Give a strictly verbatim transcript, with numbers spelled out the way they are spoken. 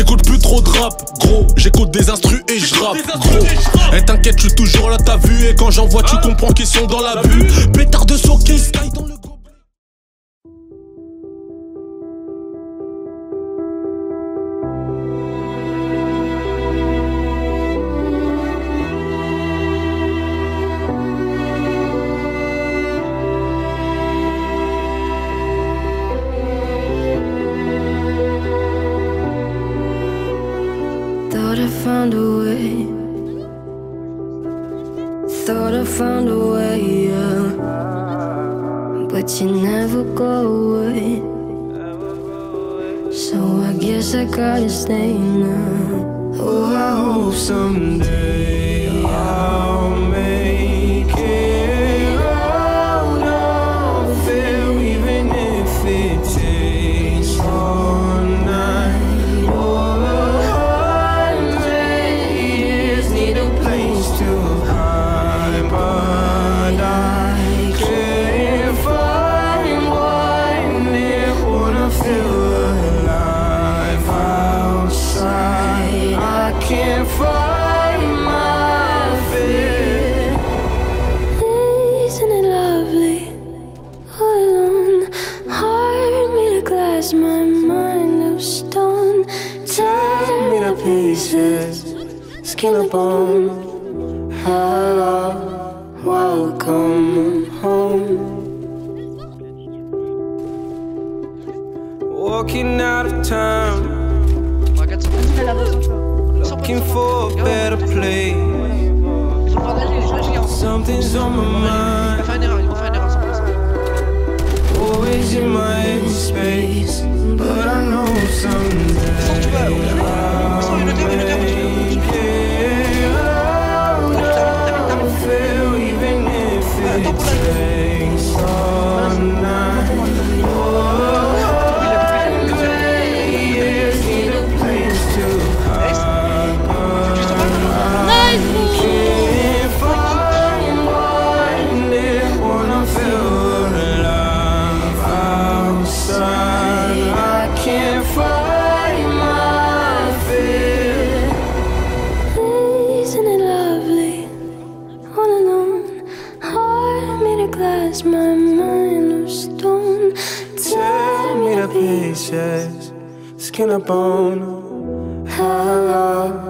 J'écoute plus trop de rap, gros. J'écoute des instrus et je rappe, gros. Et t'inquiète, je suis toujours là, t'as vu. Et quand j'en vois, tu comprends qu'ils sont dans la vue. Pétard de soquet, sky dans le gobelet. Thought I found a way, thought I found a way out, but you never go away. So I guess I gotta stay now. Oh, I hope someday I'll make it out of there, even if it takes all night. My mind of stone, tear me to pieces, skin to bone. Hello, welcome home. Walking out of time, looking for a better place. Something's on my mind, always in my empty space. But I know someday I'll make it out of there, even if it takes all night. Oh, hundred years, need a place to hide, but I can't find one if wanna feel alive outside. Can't find my fear. Isn't it lovely? All alone, heart made of glass, my mind of stone. Tear me to pieces, skin and bone. Hello.